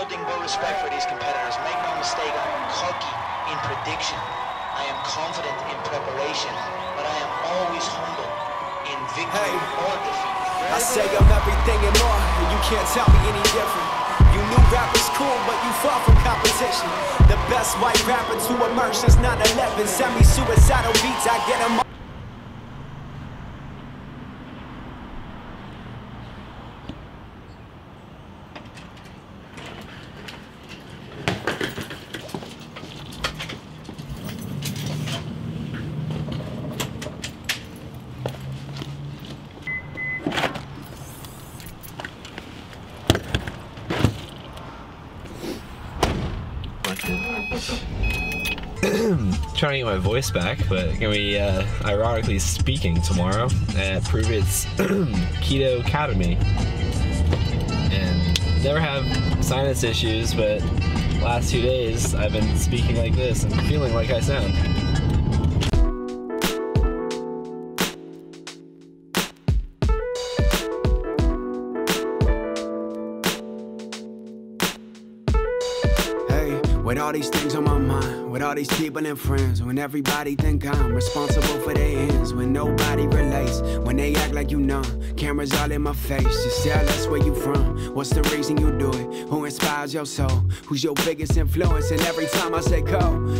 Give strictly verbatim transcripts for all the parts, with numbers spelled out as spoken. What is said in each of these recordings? nothing but respect for these competitors. Make no mistake, I am cocky in prediction. I am confident in preparation, but I am always humble in victory hey. or defeat. I say I'm everything and more, and you can't tell me any different. You knew rap was cool, but you far from competition. The best white rapper to emerge since nine eleven. Send me suicidal beats, I get them all. Trying to get my voice back, but I'm gonna be uh, ironically speaking tomorrow at Pruvit's Keto Academy. And never have sinus issues, but last two days I've been speaking like this and feeling like I sound. With all these things on my mind, with all these people and friends, when everybody think I'm responsible for their ends, when nobody relates, when they act like you know, cameras all in my face, just tell us where you from, what's the reason you do it, who inspires your soul, who's your biggest influence, and every time I say go,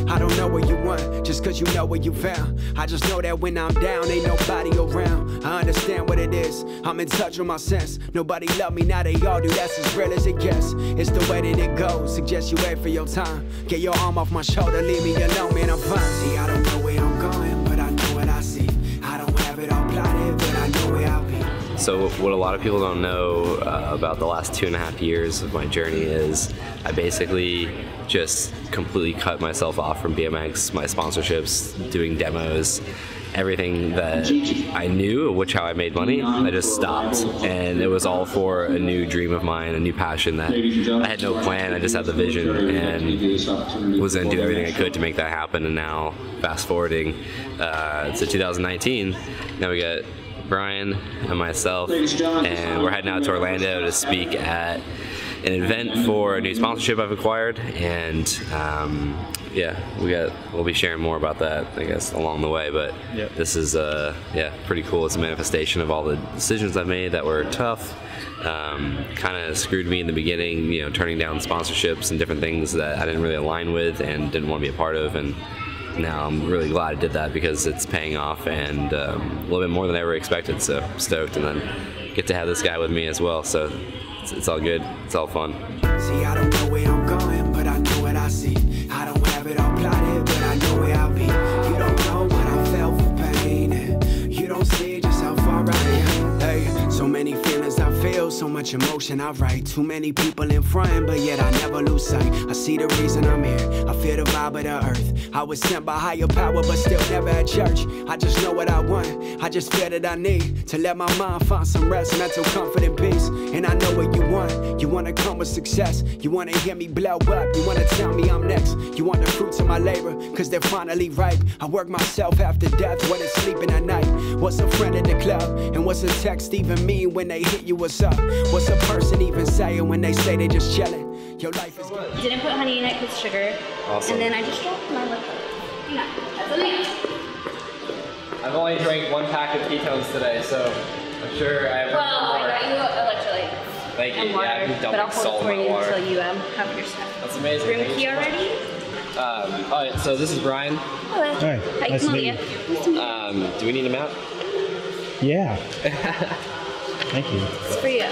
I don't know what you want, just cause you know what you found, I just know that when I'm down, ain't nobody around, I understand what it is, I'm in touch with my sense, nobody love me, now they all do, that's as real as it gets, it's the way that it goes, suggest you wait for your time. Get your arm off my shoulder, leave me alone, man, I'm fine. See, I don't know where I'm going, but I know what I see. I don't have it all plotted, but I know where I'll be. So what a lot of people don't know uh, about the last two and a half years of my journey is I basically just completely cut myself off from B M X, my sponsorships, doing demos, everything that I knew, which how I made money, I just stopped. And it was all for a new dream of mine, a new passion that I had no plan, I just had the vision and was gonna do everything I could to make that happen. And now, fast forwarding uh, to two thousand nineteen, now we got Brian and myself, and we're heading out to Orlando to speak at an event for a new sponsorship I've acquired, and um, yeah, we got. We'll be sharing more about that, I guess, along the way. But yep. This is, uh, yeah, pretty cool. It's a manifestation of all the decisions I've made that were tough, um, kind of screwed me in the beginning. You know, turning down sponsorships and different things that I didn't really align with and didn't want to be a part of. And now I'm really glad I did that because it's paying off and um, a little bit more than I ever expected. So I'm stoked, and then get to have this guy with me as well. So. It's, it's all good. It's all fun. See, I don't know where I'm going, but I know what I see. I don't have it all plotted, but I know where I'll be. You don't know what I felt for pain, and you don't see just how far I am. Hey, so many feelings I feel, so much emotion I write. Too many people in front, but yet I never lose sight. I see the reason I'm here. I feel the vibe of the earth. I was sent by higher power, but still never at church. I just know what I want. I just feel that I need to let my mind find some rest, mental comfort and peace. And I know what you want. You want to come with success. You want to hear me blow up. You want to tell me I'm next. You want the fruits of my labor, because they're finally ripe. I work myself after death when it's sleeping at night. What's a friend at the club? And what's a text even mean when they hit you? What's up? What's a person even saying when they say they just chilling? Your life is good. You didn't put honey in it with sugar. Awesome. And then I just dropped my liquor. You know, that's amazing. I've only drank one pack of ketones today, so I'm sure I have well, one more. Well, I got you electrolytes. Thank you. And water, yeah, I've but I'll hold it for you water. Until you um, have your stuff. That's amazing. Room key already? Um, all right, so this is Brian. Hello. Hi. Hi. Nice to meet you. Nice to meet you. Um, do we need a map? Yeah. Thank you. It's for you.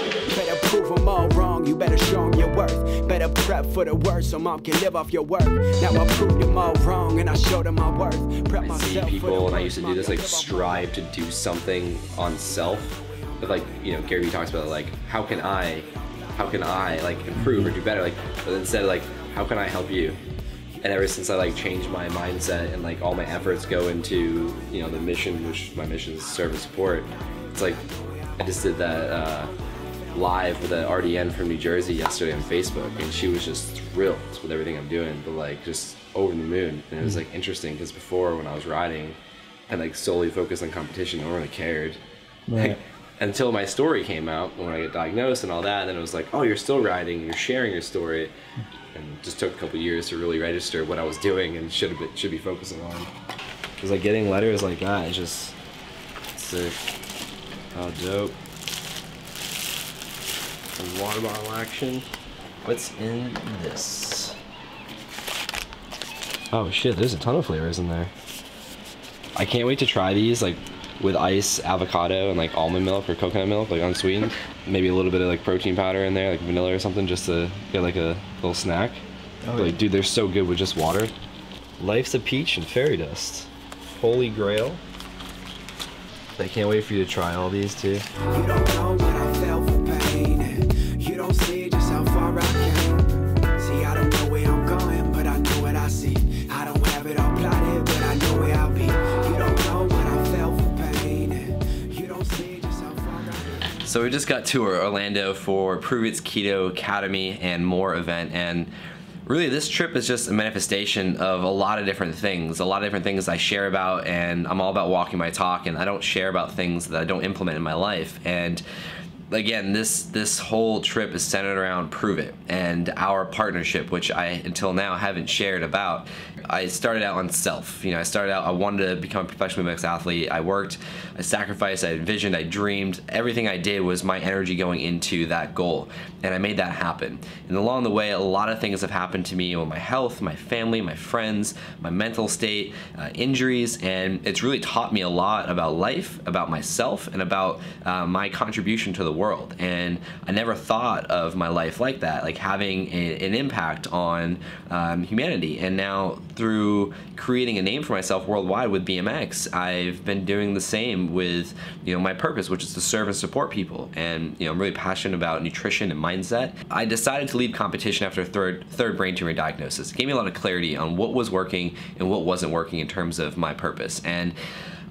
Prove them all wrong, you better show them your worth. Better prep for the worst so mom can live off your work. Now I proved them all wrong and I showed them my worth. Prep I see people, and I used to do this, like, strive to do something on self. But, like, you know, Gary Vee talks about, like, how can I, how can I, like, improve or do better? Like, but instead, like, how can I help you? And ever since I, like, changed my mindset and, like, all my efforts go into, you know, the mission, which my mission is serve and support, it's like, I just did that, uh, live with an R D N from New Jersey yesterday on Facebook, and she was just thrilled with everything I'm doing, but like just over the moon. And it was like interesting because before when I was riding, I like solely focused on competition, no one really cared. Right. Like, until my story came out when I got diagnosed and all that, and then it was like, oh, you're still riding, you're sharing your story, and it just took a couple years to really register what I was doing and should have been, should be focusing on. It was like getting letters like that. It's just sick. How dope. Some water bottle action. What's in this? Oh shit, there's a ton of flavors in there. I can't wait to try these, like with ice, avocado, and like almond milk or coconut milk, like unsweetened. Maybe a little bit of like protein powder in there, like vanilla or something, just to get like a little snack. Oh, but, like, yeah. Dude, they're so good with just water. Life's a peach and fairy dust. Holy grail. I can't wait for you to try all these too. You don't know when I fell for pain. You don't see just how far I came. See, I don't know where I'm going, but I know what I see. I don't have it all plotted, but I know where I'll be. You don't know when I fell for pain. You don't see just how far I came. So we just got to Orlando for Pruvit's Keto Academy and More event, and really, this trip is just a manifestation of a lot of different things, a lot of different things I share about, and I'm all about walking my talk, and I don't share about things that I don't implement in my life. And again, this this whole trip is centered around Pruvit and our partnership, which I, until now, haven't shared about. I started out on self. You know, I started out, I wanted to become a professional B M X athlete. I worked, I sacrificed, I envisioned, I dreamed. Everything I did was my energy going into that goal, and I made that happen. And along the way, a lot of things have happened to me with my health, my family, my friends, my mental state, uh, injuries, and it's really taught me a lot about life, about myself, and about uh, my contribution to the world. world and I never thought of my life like that, like having a, an impact on um, humanity. And now through creating a name for myself worldwide with B M X, I've been doing the same with, you know, my purpose, which is to serve and support people. And, you know, I'm really passionate about nutrition and mindset. I decided to leave competition after a third third brain tumor diagnosis. It gave me a lot of clarity on what was working and what wasn't working in terms of my purpose. And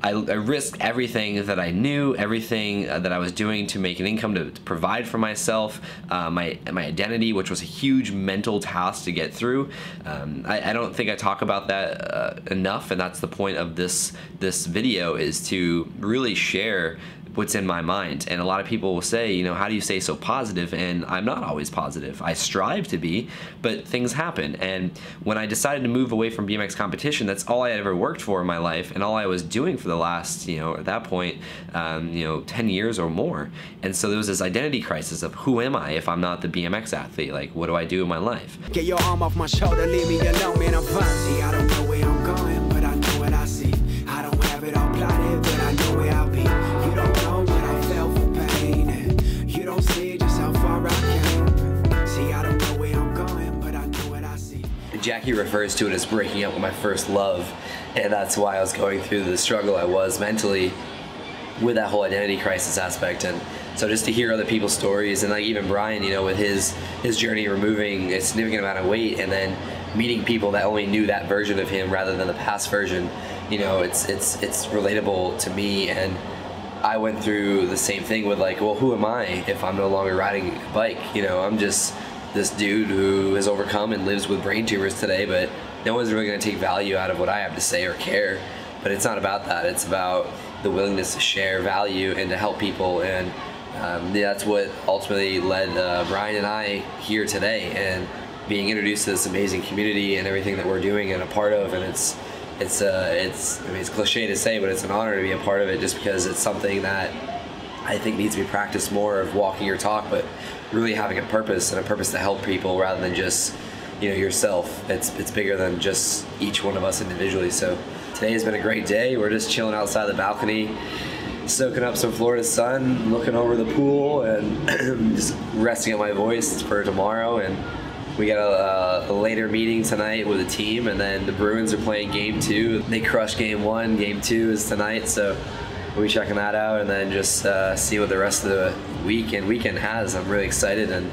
I, I risked everything that I knew, everything that I was doing to make an income, to, to provide for myself, uh, my my identity, which was a huge mental task to get through. Um, I, I don't think I talk about that uh, enough, and that's the point of this this video, is to really share what's in my mind. And a lot of people will say, you know, how do you stay so positive? And I'm not always positive. I strive to be, but things happen. And when I decided to move away from B M X competition, that's all I ever worked for in my life, and all I was doing for the last, you know, at that point, um, you know, ten years or more. And so there was this identity crisis of, who am I if I'm not the B M X athlete? Like, what do I do in my life? Get your arm off my shoulder, leave me alone, man. I'm fine. See, I don't know where I'm going, but I know what I see. I don't have it all plotted, but I know where I'll be. You don't know when I fell for pain. You don't see just how far I came. See, I don't know where I'm going, but I know what I see. Jackie refers to it as breaking up with my first love, and that's why I was going through the struggle I was mentally with that whole identity crisis aspect. And so just to hear other people's stories, and like even Brian, you know, with his his journey removing a significant amount of weight and then meeting people that only knew that version of him rather than the past version, you know, it's it's it's relatable to me. And I went through the same thing with, like, well, who am I if I'm no longer riding a bike? You know, I'm just this dude who has overcome and lives with brain tumors today, but no one's really going to take value out of what I have to say or care. But it's not about that. It's about the willingness to share value and to help people. And um, yeah, that's what ultimately led uh, Brian and I here today, and being introduced to this amazing community and everything that we're doing and a part of. And it's it's uh, it's I mean, it's cliche to say, but it's an honor to be a part of it, just because it's something that I think needs to be practiced more, of walking your talk, but really having a purpose, and a purpose to help people rather than just, you know, yourself. It's it's bigger than just each one of us individually. So today has been a great day. We're just chilling outside the balcony, soaking up some Florida sun, looking over the pool, and just resting up my voice for tomorrow. And we got a, a later meeting tonight with the team, and then the Bruins are playing game two. They crushed game one. Game two is tonight, so we'll be checking that out, and then just uh, see what the rest of the week and weekend has. I'm really excited, and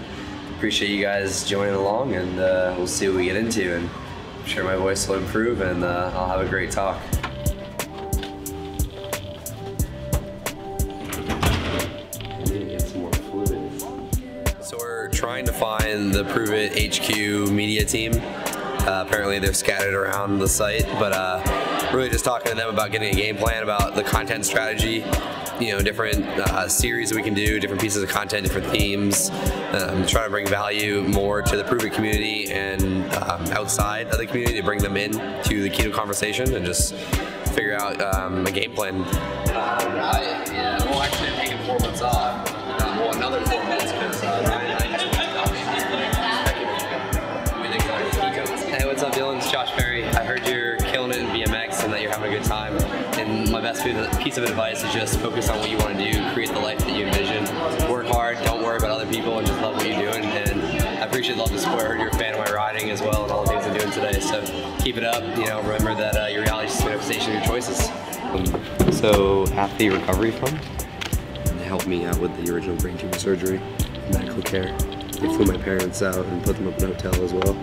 appreciate you guys joining along, and uh, we'll see what we get into, and I'm sure my voice will improve, and uh, I'll have a great talk. So we're trying to find the Pruvit H Q media team. Uh, apparently they're scattered around the site, but uh, really just talking to them about getting a game plan, about the content strategy, you know, different uh, series we can do, different pieces of content, different themes, um, try to bring value more to the Pruvit community and um, outside of the community, to bring them in to the keto conversation and just figure out um, a game plan. Um, I, yeah, well, actually, I'm taking four months off. Um, well, another four months because uh, Brian and I just went off. Hey, what's up, Dylan? It's Josh Perry. I heard you're killing it in B M X and that you're having a good time. And my best piece of advice is just focus on what you want to do, create the life that you envision, work hard, don't worry about other people, and just love what you're doing. And I appreciate Love the Square. You're a fan of my riding as well and all the things I'm doing today. So keep it up. You know, remember that uh, your reality is the manifestation of your choices. So Happy Recovery Fund helped me out with the original brain tumor surgery, medical care. They flew my parents out and put them up in a hotel as well.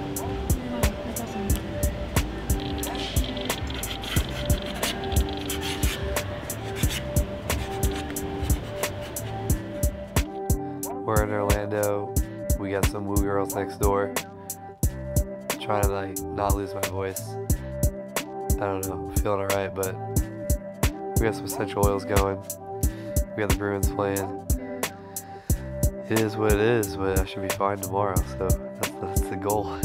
We're in Orlando, we got some woo girls next door, I'm trying to like not lose my voice. I don't know, I'm feeling alright, but we got some essential oils going, we got the Bruins playing. It is what it is, but I should be fine tomorrow, so that's, that's the goal.